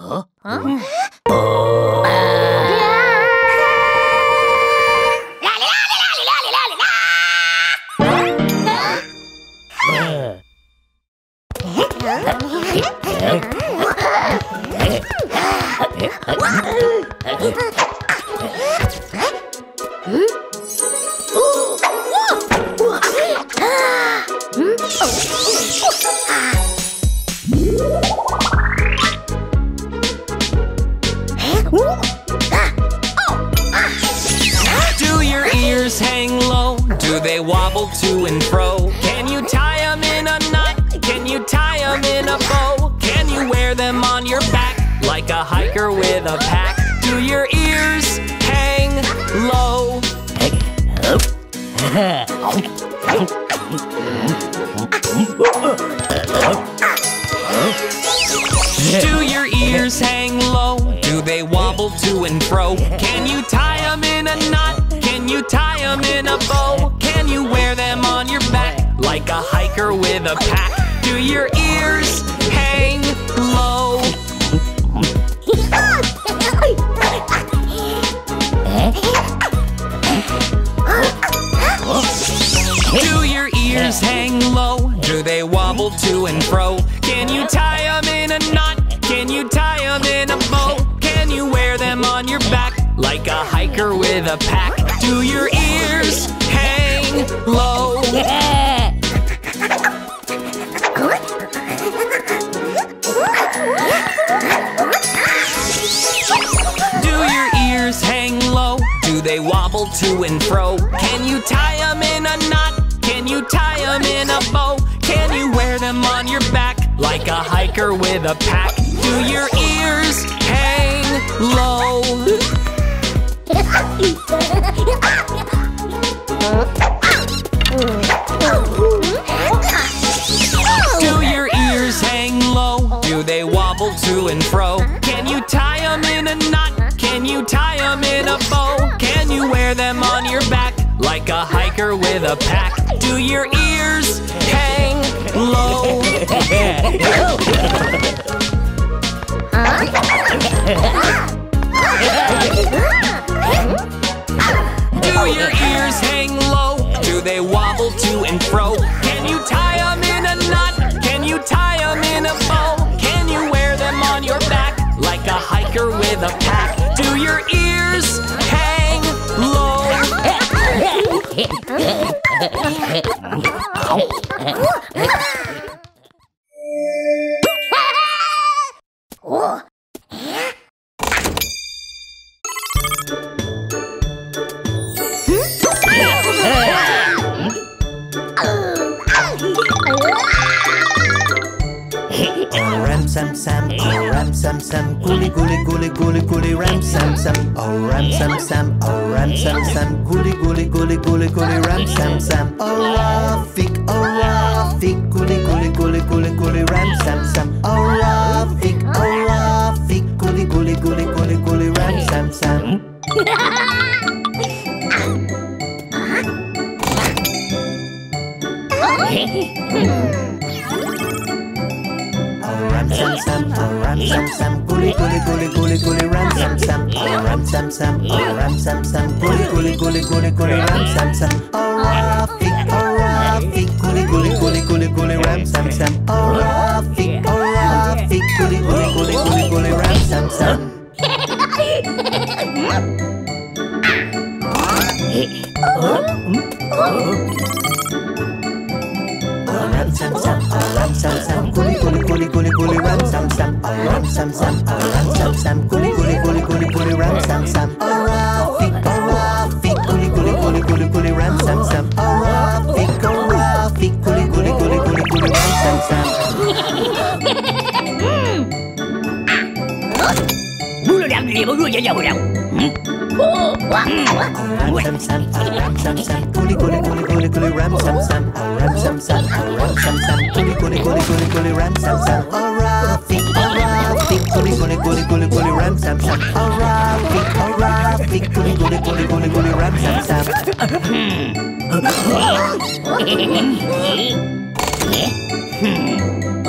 Huh? Huh?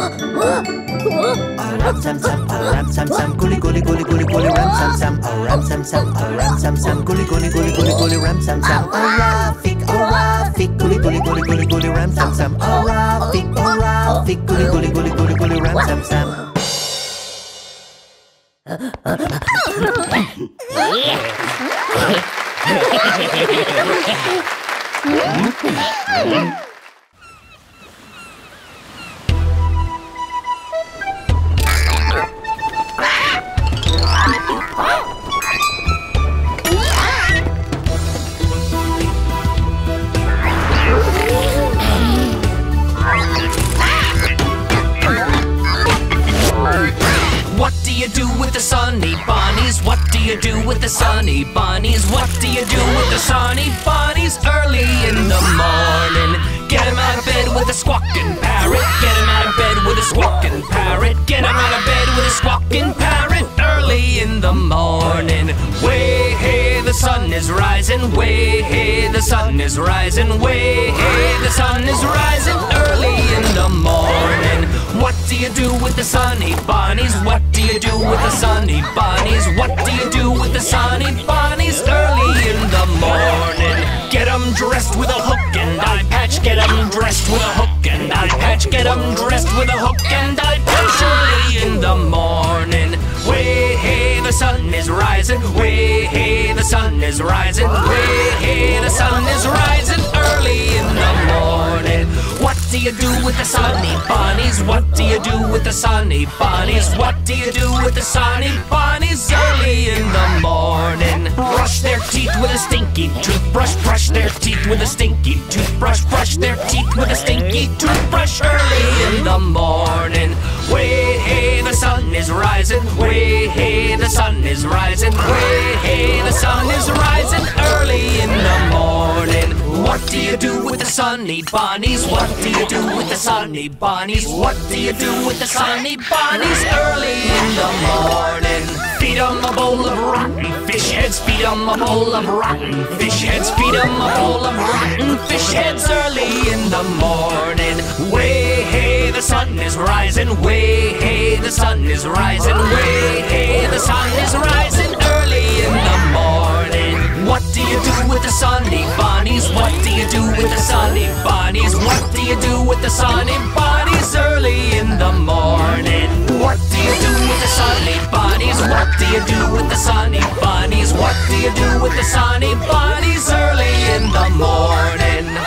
Ram sam sam, ram sam sam, gully gully gully gully gully, ram sam sam, ram sam sam, gully gully gully gully gully, ram sam sam. Orafik, gully gully gully gully gully, ram sam sam. Orafik, orafik, gully gully gully gully gully, ram sam sam. Sunny Bunnies, what do you do with the Sunny Bunnies? What do you do with the Sunny Bunnies? Early in the morning, get 'em out of bed with a squawking parrot. Get 'em out of bed with a squawking parrot. Get 'em out of bed with a squawking parrot. Early in the morning, way hey, the sun is rising. Way hey, the sun is rising. Way hey, the sun is rising. Early in the morning. What do you do with the Sunny Bunnies? What do you do with the Sunny Bunnies? What do you do with the Sunny Bunnies? Early in the morning. Get 'em dressed with a hook and eye patch. Get 'em dressed with a hook and eye patch. Get 'em dressed with a hook and eye patch. Early in the morning. Way hey, the sun is rising. Way hey, the sun is rising. Way hey, the sun is rising. Early in the morning. What do you do with the Sunny Bunnies? What do you do with the Sunny Bunnies? What do you do with the Sunny Bunnies? Early in the morning. Brush their teeth with a stinky toothbrush. Brush their teeth with a stinky toothbrush. Brush their teeth with a stinky toothbrush. Early in the morning. Way hey, the sun is rising. Way hey, the sun is rising. Way hey, the sun is rising. Early in the morning. What do you do with the Sunny Bunnies? What do you do with the Sunny Bunnies? What do you do with the Sunny Bunnies? Early in the morning. Feed 'em a bowl of rotten fish heads. Feed 'em a bowl of rotten fish heads. Feed 'em a bowl of rotten fish heads. Early in the morning. Way hey, the sun is rising. Way hey, the sun is rising. Way hey, the sun is rising. Early in the morning. What do you do with the Sunny Bunnies? What do you do with the Sunny Bunnies? What do you do with the Sunny Bunnies? Early in the morning. What do you do with the Sunny Bunnies? What do you do with the Sunny Bunnies? What do you do with the Sunny Bunnies? Early in the morning.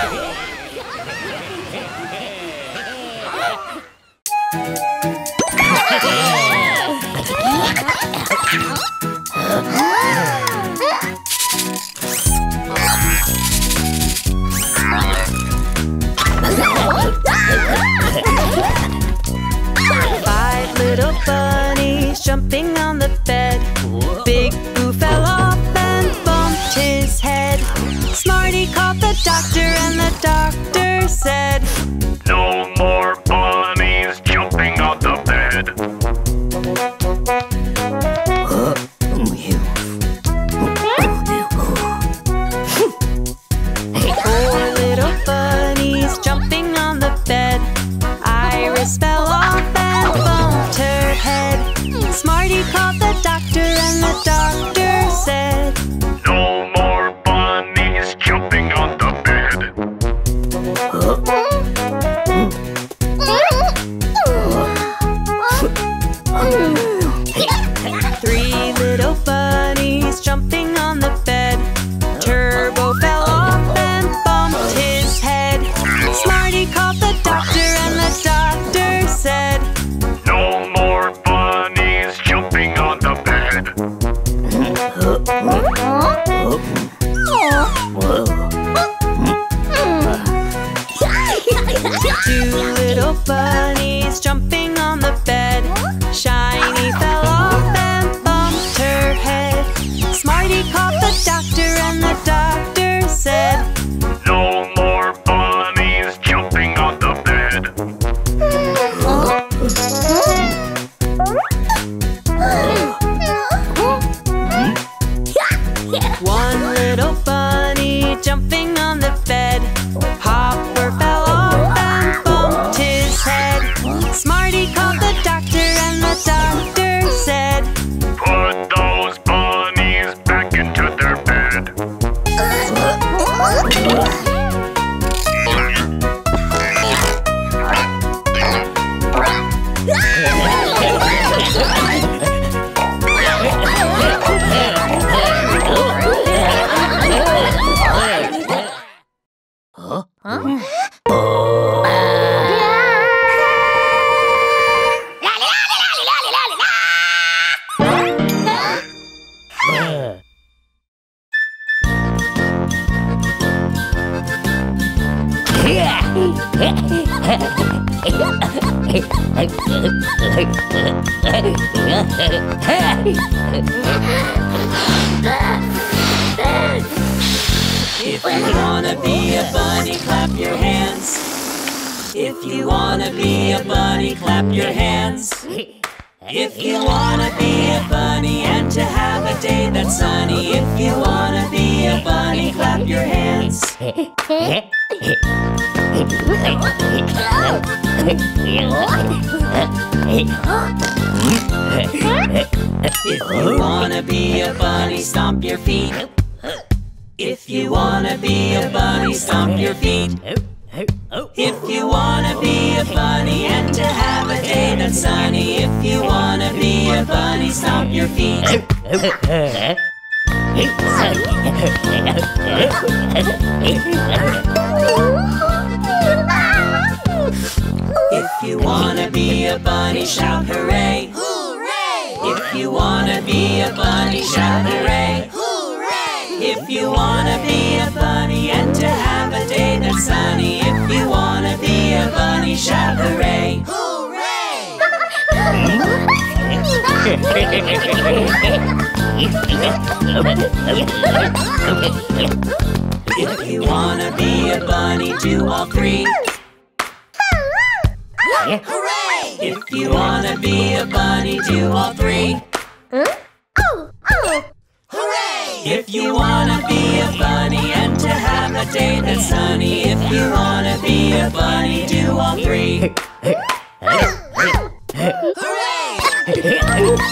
Five little bunnies jumping on the bed. Big Boo fell off and bumped his head. Smarty called the doctor and the doctor said, no more bunnies jumping on the bed. Jumping on the bed, Iris fell off and bumped her head. Smarty called the doctor and the doctor said, no more bunnies jumping on the bed. Three little bunnies jumping on the bed. Turbo fell off and bumped his head. Smarty called the doctor and the doctor said, no more bunnies jumping on If you wanna be a bunny, clap your hands. If you wanna be a bunny, clap your hands. If you wanna be a bunny and to have a day that's sunny, if you wanna be a bunny, clap your hands. If you wanna be a bunny, stomp your feet. If you wanna be a bunny, stomp your feet. If you wanna be a bunny and to have a day that's sunny, if you wanna be a bunny, stomp your feet. If you wanna be a bunny, shout hooray! Hooray! If you wanna be a bunny, shout hooray! If you wanna be a bunny and to have a day that's sunny, if you wanna be a bunny, shout hooray! Hooray! If you wanna be a bunny, do all three. Hooray! If you wanna be a bunny, do all three. If you wanna be a bunny and to have a day that's sunny, if you wanna be a bunny, do all three. Hooray! If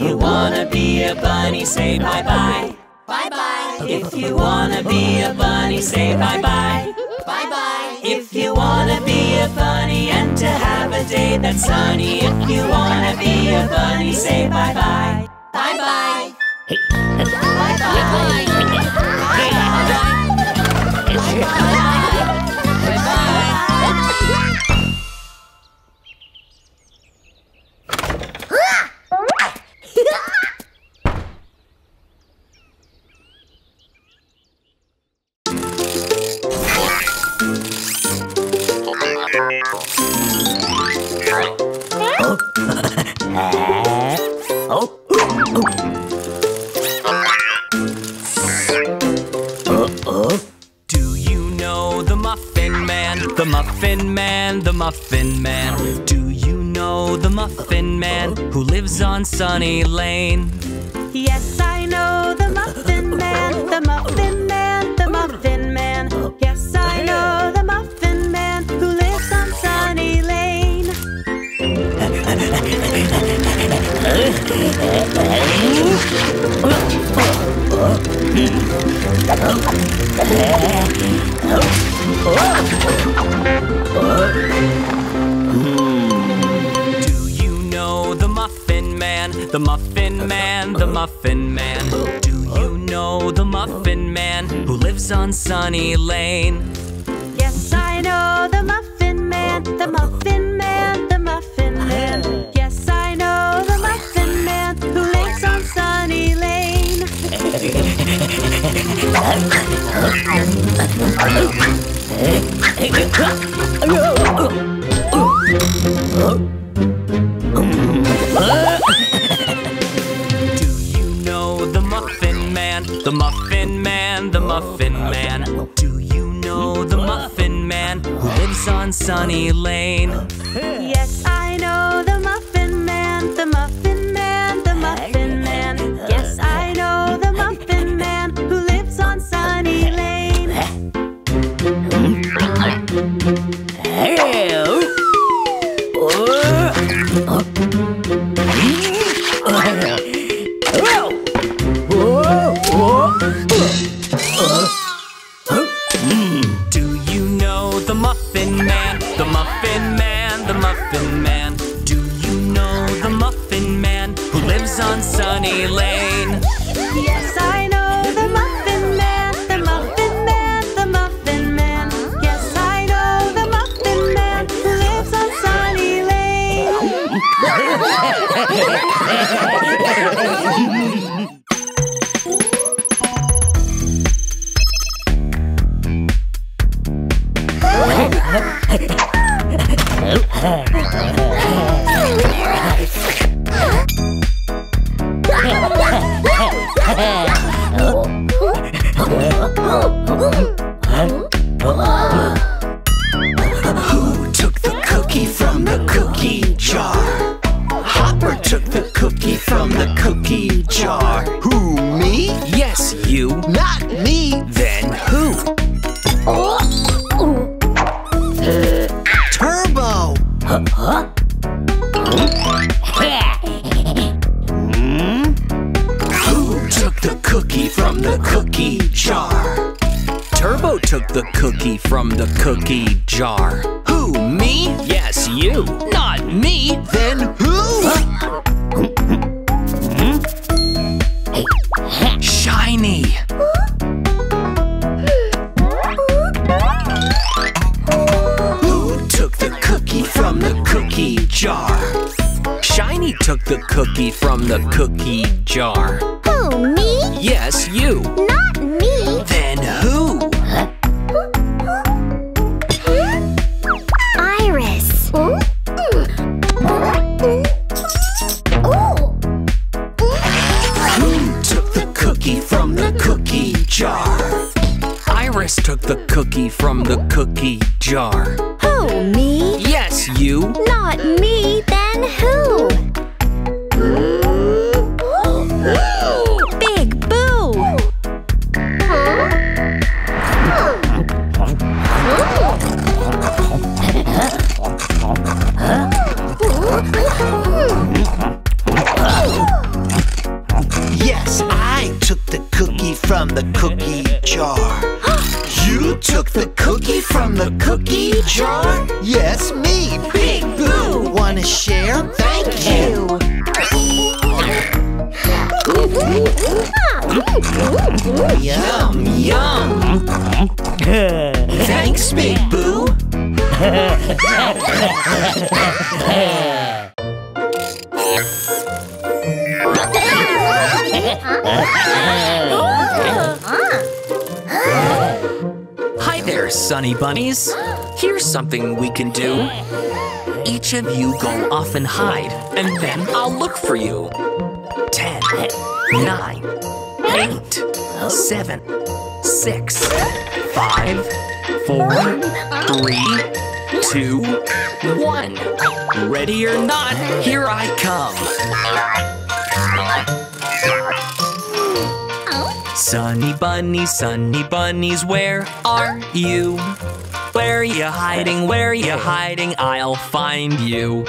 you wanna be a bunny, say bye-bye. Bye-bye. If you wanna be a bunny, say bye-bye. Bye-bye. If you wanna be a bunny and to have a day that's sunny, if you wanna be a bunny, say bye-bye. Bye-bye. Bye-bye. The Muffin Man. Do you know the Muffin Man who lives on Sunny Lane? Yes, I know the Muffin Man, the Muffin Man, the Muffin Man. Yes, I know the Muffin Man who lives on Sunny Lane. Do you know the Muffin Man? The Muffin Man, the Muffin Man. Do you know the Muffin Man who lives on Sunny Lane? Yes, I know the Muffin Man, the Muffin Man, the Muffin Man. Yes, I know the Muffin Man who lives on Sunny Lane. Do you know the Muffin Man? The Muffin Man, the Muffin Man. Do you know the Muffin Man who lives on Sunny Lane? Yes, I know the Muffin Man, the Muffin Man, the Muffin Man. Yes, I know the Muffin Man who lives on Sunny Lane. Do you know the Muffin Man? The Muffin Man, the Muffin Man. Do you know the Muffin Man who lives on Sunny Lane? Yes, I know. Who took the cookie from the cookie jar? Hopper took the cookie from the cookie jar. Who, me? Yes, you. Not me. Then who? Turbo. Huh? Who took the cookie from the cookie jar? Turbo took the cookie from the cookie jar. Who, me? Yes, you. Not me. Then who? Shiny. Who took the cookie from the cookie jar? Shiny took the cookie from the cookie jar. Who, me? Yes, you. Not me. Then who? Iris. Who took the cookie from the cookie jar? Iris took the cookie from the cookie jar. Who, me? Yes, you. Not me, then who? Big Boo. Yes, I took the cookie from the cookie jar. You took the cookie from the cookie jar? Yes, me, Big Boo. Wanna share? Thank you. Yum, yum. Thanks, Big Boo. Hi there, Sunny Bunnies. Here's something we can do. Each of you go off and hide, and then I'll look for you. 10, 9, 8, 7, 6, 5, 4, 3, 2, 1. Ready or not, here I come. Sunny bunnies, where are you? Where are you hiding? Where are you hiding? I'll find you.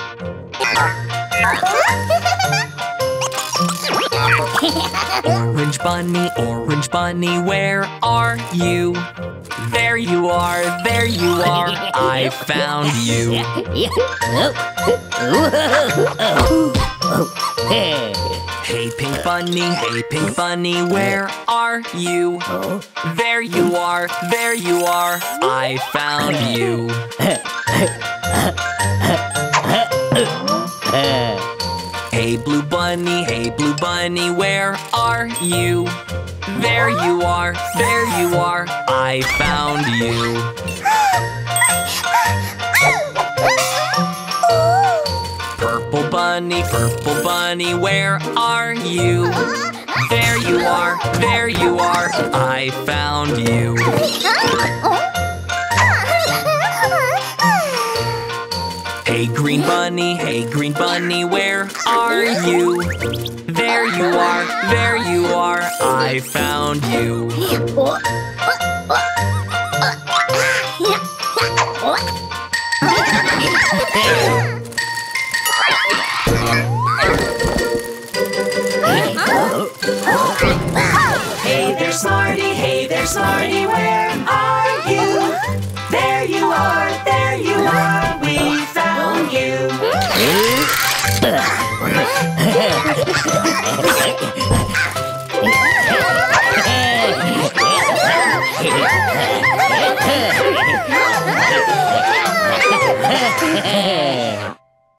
Orange bunny, where are you? There you are, I found you. Hey pink bunny, where are you? There you are, I found you. Hey blue bunny, where are you? There you are, I found you. Purple bunny, where are you? There you are, I found you. Hey green bunny, where are you? There you are, I found you. Hey there Smarty, where are you? There you are, we found you.